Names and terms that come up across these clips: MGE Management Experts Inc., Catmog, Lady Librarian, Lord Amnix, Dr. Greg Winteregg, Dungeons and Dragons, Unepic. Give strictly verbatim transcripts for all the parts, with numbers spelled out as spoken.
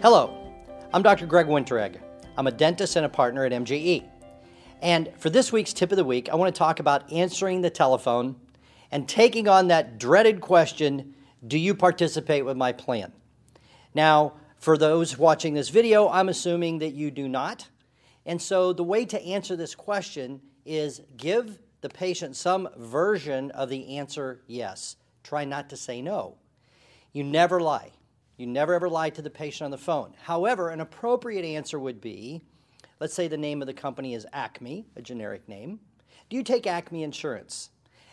Hello, I'm Doctor Greg Winteregg. I'm a dentist and a partner at M G E. And for this week's tip of the week, I want to talk about answering the telephone and taking on that dreaded question, do you participate with my plan? Now, for those watching this video, I'm assuming that you do not. And so the way to answer this question is give the patient some version of the answer yes. Try not to say no. You never lie. You never ever lie to the patient on the phone. However, an appropriate answer would be, let's say the name of the company is Acme, a generic name. Do you take Acme insurance?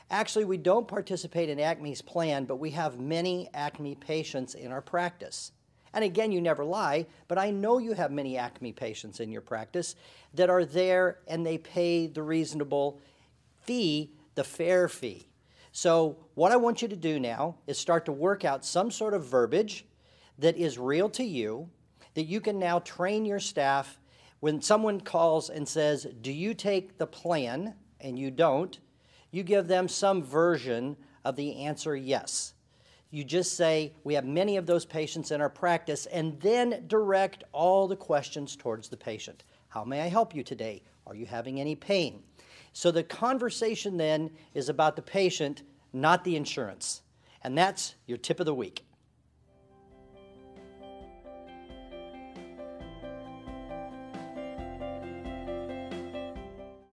Actually, we don't participate in Acme's plan, but we have many Acme patients in our practice. And again, you never lie, but I know you have many Acme patients in your practice that are there and they pay the reasonable fee, the fair fee. So what I want you to do now is start to work out some sort of verbiage that is real to you, that you can now train your staff. When someone calls and says, do you take the plan, and you don't, you give them some version of the answer yes. You just say, we have many of those patients in our practice, and then direct all the questions towards the patient. How may I help you today? Are you having any pain? So the conversation then is about the patient, not the insurance. And that's your tip of the week.